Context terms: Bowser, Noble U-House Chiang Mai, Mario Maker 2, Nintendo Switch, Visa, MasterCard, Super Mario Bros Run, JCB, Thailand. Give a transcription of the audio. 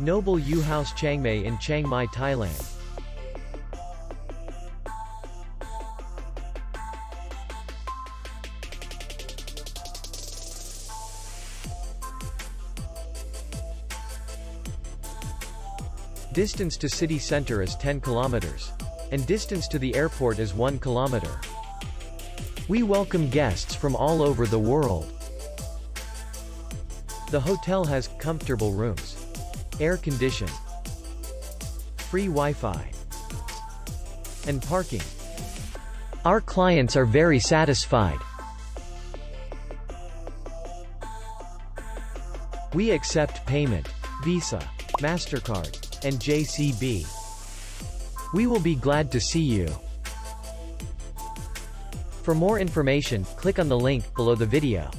Noble U-House Chiang Mai in Chiang Mai, Thailand. Distance to city center is 10 kilometers. And distance to the airport is 1 kilometer. We welcome guests from all over the world. The hotel has comfortable rooms, air condition, free Wi-Fi, and parking. Our clients are very satisfied. We accept payment, Visa, MasterCard, and JCB. We will be glad to see you. For more information, click on the link below the video.